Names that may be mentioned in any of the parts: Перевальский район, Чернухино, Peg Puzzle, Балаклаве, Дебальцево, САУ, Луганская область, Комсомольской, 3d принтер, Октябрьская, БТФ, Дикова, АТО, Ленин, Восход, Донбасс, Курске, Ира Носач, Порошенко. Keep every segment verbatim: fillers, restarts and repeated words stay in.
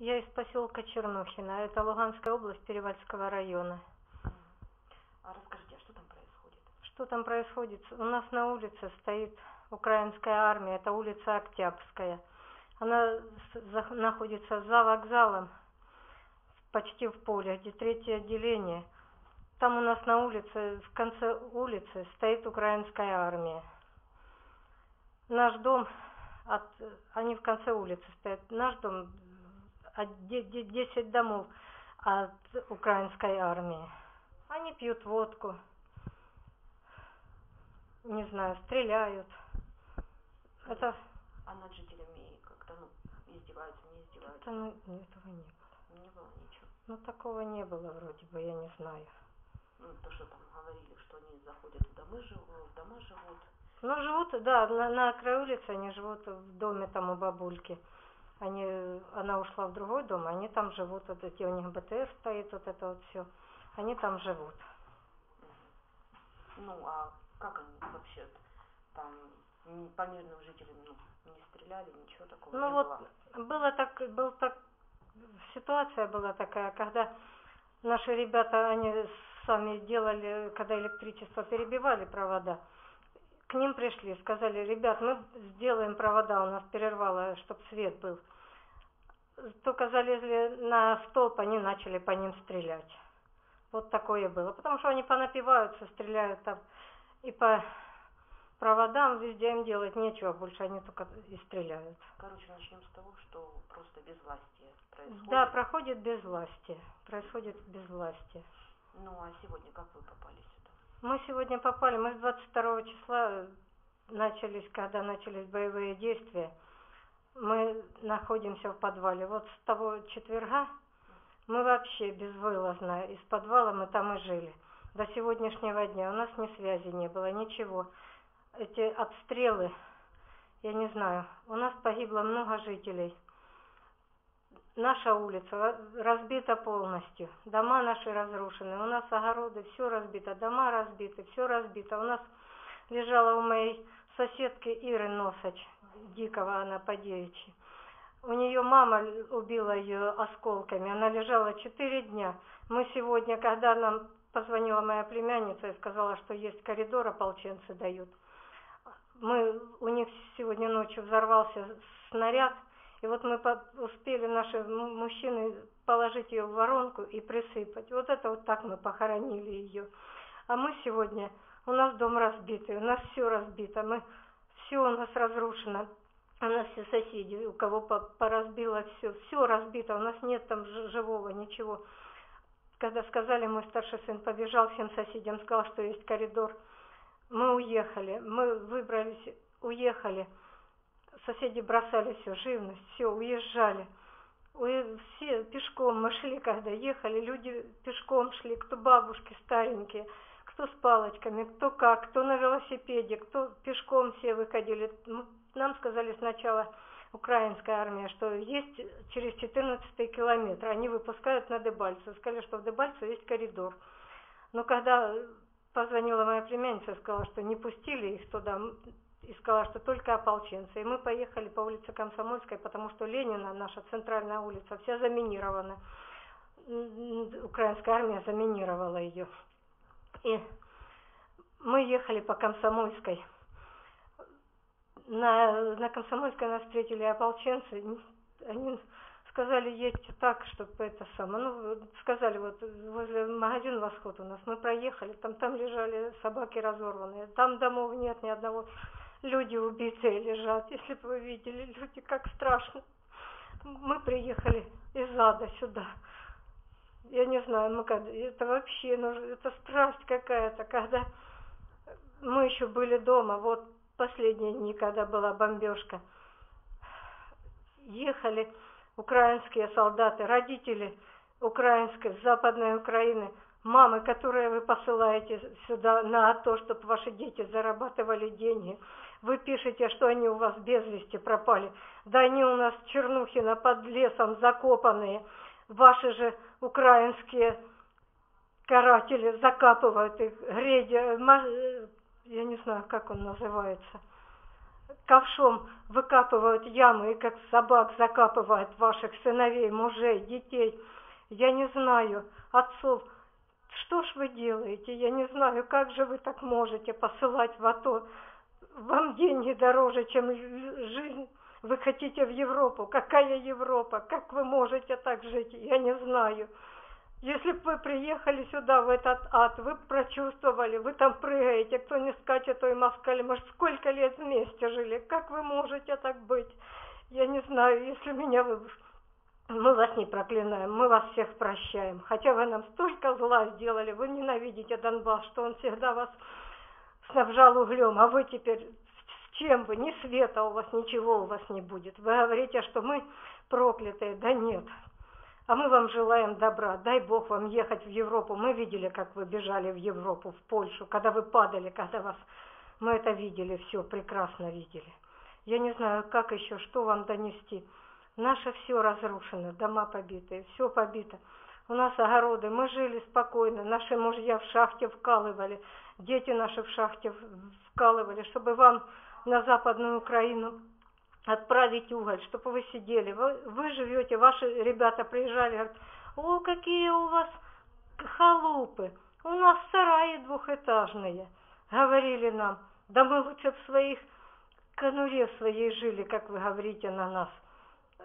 Я из поселка Чернухино, это Луганская область, Перевальского района. А расскажите, а что там происходит? Что там происходит? У нас на улице стоит украинская армия, это улица Октябрьская. Она находится за вокзалом, почти в поле, где третье отделение. Там у нас на улице, в конце улицы, стоит украинская армия. Наш дом, от, они в конце улицы стоят, наш дом... десять домов от украинской армии. Они пьют водку, не знаю, стреляют. Это... А над жителями как-то, ну, издеваются, не издеваются? Это, ну, этого не было. Не было ничего? Ну, такого не было вроде бы, я не знаю. Ну, то, что там говорили, что они заходят в дома, живут, в дома живут. Ну, живут, да, на, на краю улицы они живут в доме там у бабульки. Они, она ушла в другой дом, они там живут, вот эти, у них БТФ стоит, вот это вот все. Они там живут. Ну, а как они вообще там по мирным жителям, ну, не стреляли, ничего такого ну, не вот было? Ну вот, была так, был так, ситуация была такая, когда наши ребята, они сами делали, когда электричество перебивали провода, к ним пришли, сказали, ребят, мы сделаем провода, у нас перервало, чтобы свет был. Только залезли на столб, они начали по ним стрелять. Вот такое было. Потому что они понапиваются, стреляют там. И по проводам везде им делать нечего, больше они только и стреляют. Короче, начнем с того, что просто безвластие происходит. Да, проходит безвластие. Происходит безвластие. Ну, а сегодня как вы попали сюда? Мы сегодня попали, мы с двадцать второго числа начались, когда начались боевые действия, мы находимся в подвале. Вот с того четверга мы вообще безвылазно из подвала, мы там и жили. До сегодняшнего дня у нас ни связи не было, ничего. Эти обстрелы, я не знаю, у нас погибло много жителей. Наша улица разбита полностью, дома наши разрушены, у нас огороды, все разбито, дома разбиты, все разбито. У нас лежала у моей соседки Иры Носач, Дикова она по девичьи. У нее мама убила ее осколками, она лежала четыре дня. Мы сегодня, когда нам позвонила моя племянница и сказала, что есть коридор, ополченцы дают. Мы, у них сегодня ночью взорвался снаряд. И вот мы успели, наши мужчины, положить ее в воронку и присыпать. Вот это вот так мы похоронили ее. А мы сегодня, у нас дом разбитый, у нас все разбито, мы, все у нас разрушено. У нас все соседи, у кого поразбило все, все разбито, у нас нет там живого ничего. Когда сказали, мой старший сын побежал всем соседям, сказал, что есть коридор. Мы уехали, мы выбрались, уехали. Соседи бросали все, живность, все, уезжали. Все пешком мы шли, когда ехали, люди пешком шли, кто бабушки старенькие, кто с палочками, кто как, кто на велосипеде, кто пешком все выходили. Нам сказали сначала украинская армия, что есть через четырнадцатый километр, они выпускают на Дебальцево. Сказали, что в Дебальцево есть коридор. Но когда позвонила моя племянница, сказала, что не пустили их туда, и сказала, что только ополченцы. И мы поехали по улице Комсомольской, потому что Ленина, наша центральная улица, вся заминирована. Украинская армия заминировала ее. И мы ехали по Комсомольской. На, на Комсомольской нас встретили ополченцы. Они сказали, едьте так, чтобы это самое. Ну, сказали, вот возле магазина «Восход» у нас. Мы проехали, там, там лежали собаки разорванные. Там домов нет ни одного... Люди убитые лежат, если бы вы видели, люди, как страшно. Мы приехали из ада сюда. Я не знаю, мы когда... это вообще, ну, это страсть какая-то, когда мы еще были дома, вот последние дни, когда была бомбежка. Ехали украинские солдаты, родители украинской, западной Украины, мамы, которые вы посылаете сюда на АТО, чтобы ваши дети зарабатывали деньги. Вы пишете, что они у вас без вести пропали. Да они у нас в Чернухино под лесом закопанные. Ваши же украинские каратели закапывают их. Грейдер, я не знаю, как он называется. ковшом выкапывают ямы и как собак закапывают ваших сыновей, мужей, детей. Я не знаю, отцов, что ж вы делаете? Я не знаю, как же вы так можете посылать в АТО? Вам деньги дороже, чем жизнь. Вы хотите в Европу. Какая Европа? Как вы можете так жить? Я не знаю. Если бы вы приехали сюда, в этот ад, вы бы прочувствовали, вы там прыгаете, кто не скачет, то и москаль. Мы же сколько лет вместе жили. Как вы можете так быть? Я не знаю, если меня вы... Мы вас не проклинаем, мы вас всех прощаем. Хотя вы нам столько зла сделали, вы ненавидите Донбасс, что он всегда вас снабжал углем, а вы теперь... Чем вы? Ни света у вас, ничего у вас не будет. Вы говорите, что мы проклятые. Да нет. А мы вам желаем добра. Дай Бог вам ехать в Европу. Мы видели, как вы бежали в Европу, в Польшу, когда вы падали, когда вас... Мы это видели, все прекрасно видели. Я не знаю, как еще, что вам донести. Наше все разрушено, дома побитые, все побито. У нас огороды, мы жили спокойно, наши мужья в шахте вкалывали, дети наши в шахте вкалывали, чтобы вам... на Западную Украину отправить уголь, чтобы вы сидели. Вы, вы живете, ваши ребята приезжали, говорят, о, какие у вас халупы, у нас сараи двухэтажные. Говорили нам, да мы лучше в своих конуре в своей жили, как вы говорите на нас.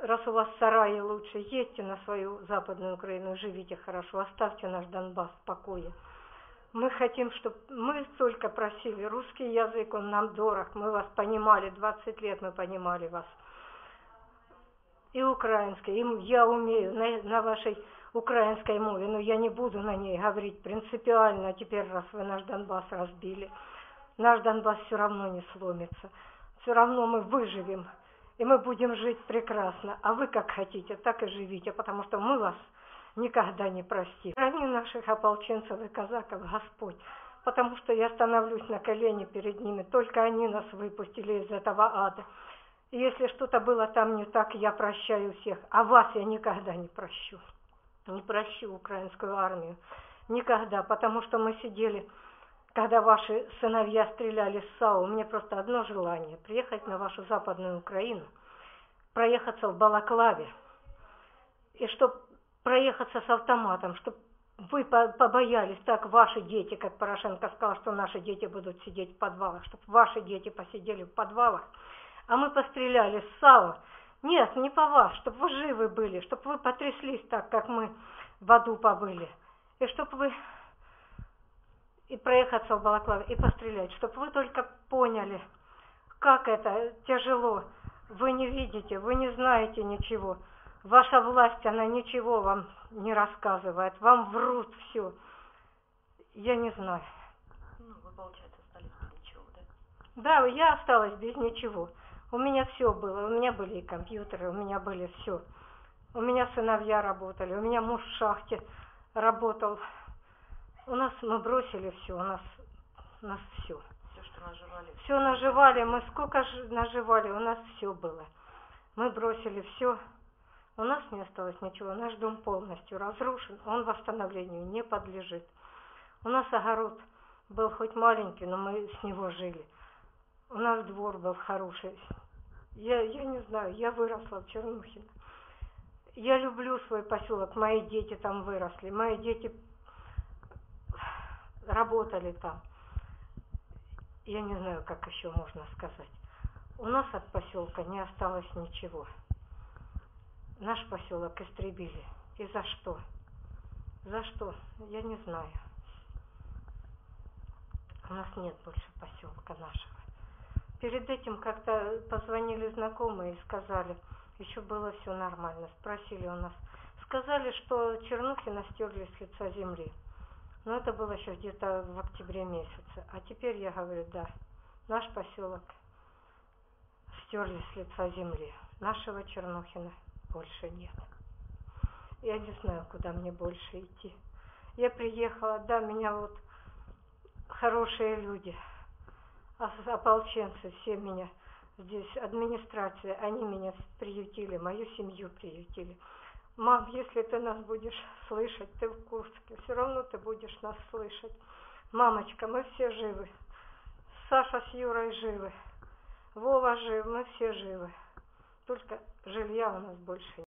Раз у вас сараи лучше, едьте на свою Западную Украину, живите хорошо, оставьте наш Донбасс в покое. Мы хотим, чтобы... Мы только просили, русский язык, он нам дорог, мы вас понимали, двадцать лет мы понимали вас. И украинский, и я умею на, на вашей украинской мове, но я не буду на ней говорить принципиально, теперь раз вы наш Донбасс разбили. Наш Донбасс все равно не сломится, все равно мы выживем, и мы будем жить прекрасно. А вы как хотите, так и живите, потому что мы вас... никогда не прости. Храни наших ополченцев и казаков, Господь, потому что я становлюсь на колени перед ними. Только они нас выпустили из этого ада. И если что-то было там не так, я прощаю всех. А вас я никогда не прощу. Не прощу украинскую армию. Никогда, потому что мы сидели, когда ваши сыновья стреляли с САУ. У меня просто одно желание – приехать на вашу Западную Украину, проехаться в Балаклаве, и чтобы... проехаться с автоматом, чтобы вы побоялись, так ваши дети, как Порошенко сказал, что наши дети будут сидеть в подвалах, чтобы ваши дети посидели в подвалах, а мы постреляли с САУ. Нет, не по вас, чтобы вы живы были, чтобы вы потряслись так, как мы в аду побыли, и чтобы вы и проехаться в Балаклаве, и пострелять, чтобы вы только поняли, как это тяжело, вы не видите, вы не знаете ничего. Ваша власть, она ничего вам не рассказывает. Вам врут все. Я не знаю. Ну, вы, получается, остались без ничего, да? Да, я осталась без ничего. У меня все было. У меня были и компьютеры, у меня были все. У меня сыновья работали, у меня муж в шахте работал. У нас мы бросили все, у нас, у нас все. Все, что наживали. Все наживали, мы сколько наживали, у нас все было. Мы бросили все. У нас не осталось ничего, наш дом полностью разрушен, он восстановлению не подлежит. У нас огород был хоть маленький, но мы с него жили. У нас двор был хороший. Я, я не знаю, я выросла в Чернухино. Я люблю свой поселок, мои дети там выросли, мои дети работали там. Я не знаю, как еще можно сказать. У нас от поселка не осталось ничего. Наш поселок истребили. И за что? За что? Я не знаю. У нас нет больше поселка нашего. Перед этим как-то позвонили знакомые и сказали, еще было все нормально. Спросили у нас. Сказали, что Чернухино стерли с лица земли. Но это было еще где-то в октябре месяце. А теперь я говорю, да, наш поселок стерли с лица земли. Нашего Чернухина больше нет. Я не знаю, куда мне больше идти. Я приехала, да, меня вот хорошие люди, ополченцы, все меня здесь, администрация, они меня приютили, мою семью приютили. Мам, если ты нас будешь слышать, ты в Курске, все равно ты будешь нас слышать. Мамочка, мы все живы. Саша с Юрой живы. Вова жив, мы все живы. Только жилья у нас больше нет.